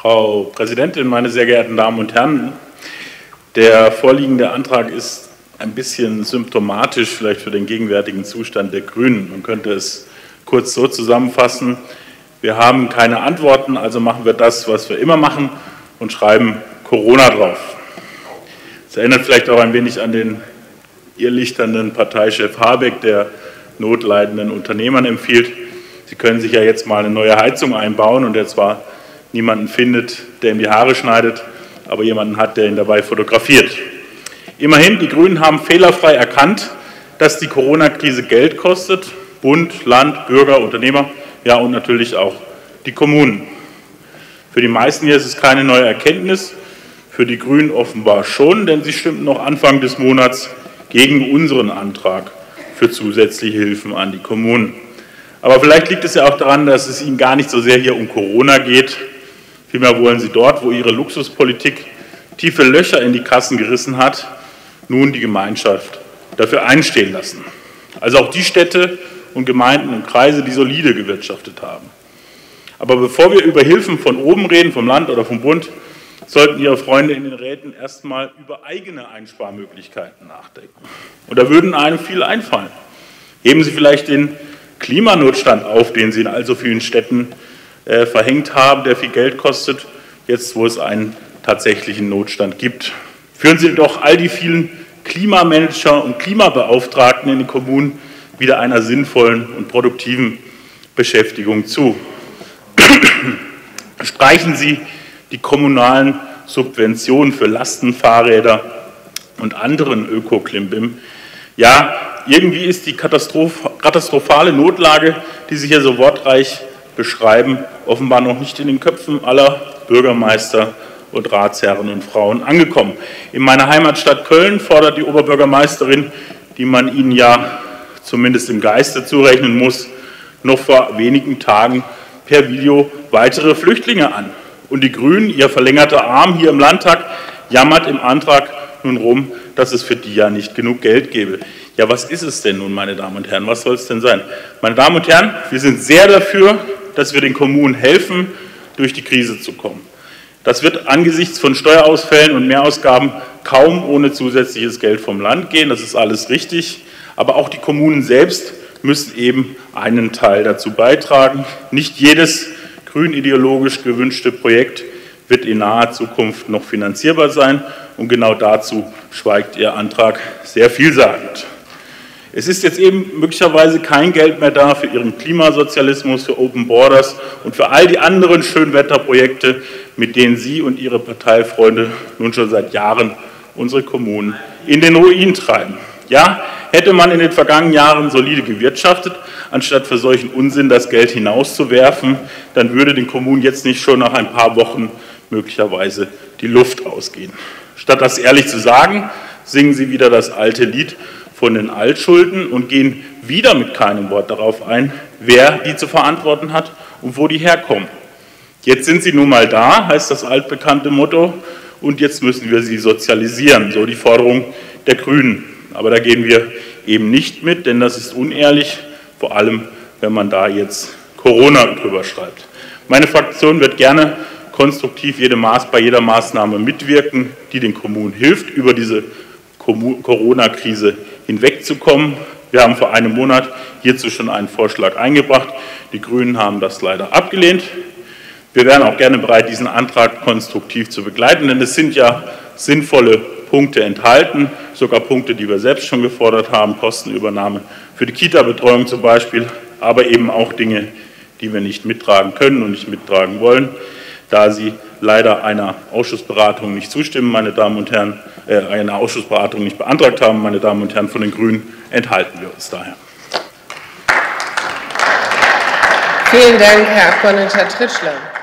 Frau Präsidentin, meine sehr geehrten Damen und Herren! Der vorliegende Antrag ist ein bisschen symptomatisch vielleicht für den gegenwärtigen Zustand der Grünen. Man könnte es kurz so zusammenfassen: Wir haben keine Antworten, also machen wir das, was wir immer machen, und schreiben Corona drauf. Das erinnert vielleicht auch ein wenig an den irrlichternden Parteichef Habeck, der notleidenden Unternehmern empfiehlt, sie können sich ja jetzt mal eine neue Heizung einbauen, und der zwar niemanden findet, der ihm die Haare schneidet, aber jemanden hat, der ihn dabei fotografiert. Immerhin, die Grünen haben fehlerfrei erkannt, dass die Corona-Krise Geld kostet: Bund, Land, Bürger, Unternehmer, ja und natürlich auch die Kommunen. Für die meisten hier ist es keine neue Erkenntnis, für die Grünen offenbar schon, denn sie stimmten noch Anfang des Monats gegen unseren Antrag für zusätzliche Hilfen an die Kommunen. Aber vielleicht liegt es ja auch daran, dass es Ihnen gar nicht so sehr hier um Corona geht. Vielmehr wollen Sie dort, wo Ihre Luxuspolitik tiefe Löcher in die Kassen gerissen hat, nun die Gemeinschaft dafür einstehen lassen. Also auch die Städte und Gemeinden und Kreise, die solide gewirtschaftet haben. Aber bevor wir über Hilfen von oben reden, vom Land oder vom Bund, sollten Ihre Freunde in den Räten erstmal über eigene Einsparmöglichkeiten nachdenken. Und da würden einem viel einfallen. Heben Sie vielleicht den Klimanotstand auf, den Sie in all so vielen Städten verhängt haben, der viel Geld kostet, jetzt wo es einen tatsächlichen Notstand gibt. Führen Sie doch all die vielen Klimamanager und Klimabeauftragten in den Kommunen wieder einer sinnvollen und produktiven Beschäftigung zu. Streichen Sie die kommunalen Subventionen für Lastenfahrräder und anderen Öko-Klimbim. Ja, irgendwie ist die katastrophale Notlage, die Sie hier so wortreich beschreiben, offenbar noch nicht in den Köpfen aller Bürgermeister und Ratsherren und Frauen angekommen. In meiner Heimatstadt Köln fordert die Oberbürgermeisterin, die man Ihnen ja zumindest im Geiste zurechnen muss, noch vor wenigen Tagen per Video weitere Flüchtlinge an. Und die Grünen, ihr verlängerter Arm hier im Landtag, jammert im Antrag nun rum, dass es für die ja nicht genug Geld gäbe. Ja, was ist es denn nun, meine Damen und Herren? Was soll es denn sein? Meine Damen und Herren, wir sind sehr dafür, dass wir den Kommunen helfen, durch die Krise zu kommen. Das wird angesichts von Steuerausfällen und Mehrausgaben kaum ohne zusätzliches Geld vom Land gehen. Das ist alles richtig. Aber auch die Kommunen selbst müssen eben einen Teil dazu beitragen. Nicht jedes grün-ideologisch gewünschte Projekt wird in naher Zukunft noch finanzierbar sein. Und genau dazu schweigt Ihr Antrag sehr vielsagend. Es ist jetzt eben möglicherweise kein Geld mehr da für Ihren Klimasozialismus, für Open Borders und für all die anderen Schönwetterprojekte, mit denen Sie und Ihre Parteifreunde nun schon seit Jahren unsere Kommunen in den Ruin treiben. Ja, hätte man in den vergangenen Jahren solide gewirtschaftet, anstatt für solchen Unsinn das Geld hinauszuwerfen, dann würde den Kommunen jetzt nicht schon nach ein paar Wochen möglicherweise die Luft ausgehen. Statt das ehrlich zu sagen, singen Sie wieder das alte Lied von den Altschulden und gehen wieder mit keinem Wort darauf ein, wer die zu verantworten hat und wo die herkommen. Jetzt sind sie nun mal da, heißt das altbekannte Motto, und jetzt müssen wir sie sozialisieren, so die Forderung der Grünen. Aber da gehen wir eben nicht mit, denn das ist unehrlich, vor allem wenn man da jetzt Corona drüber schreibt. Meine Fraktion wird gerne konstruktiv bei jeder Maßnahme mitwirken, die den Kommunen hilft, über diese Corona-Krise hinwegzukommen. Wir haben vor einem Monat hierzu schon einen Vorschlag eingebracht. Die Grünen haben das leider abgelehnt. Wir wären auch gerne bereit, diesen Antrag konstruktiv zu begleiten, denn es sind ja sinnvolle Punkte enthalten, sogar Punkte, die wir selbst schon gefordert haben, Kostenübernahme für die Kita-Betreuung zum Beispiel, aber eben auch Dinge, die wir nicht mittragen können und nicht mittragen wollen, da Sie leider einer Ausschussberatung nicht zustimmen, meine Damen und Herren, eine Ausschussberatung nicht beantragt haben, meine Damen und Herren, von den Grünen enthalten wir uns daher. Vielen Dank, Herr Abgeordneter Tritschler.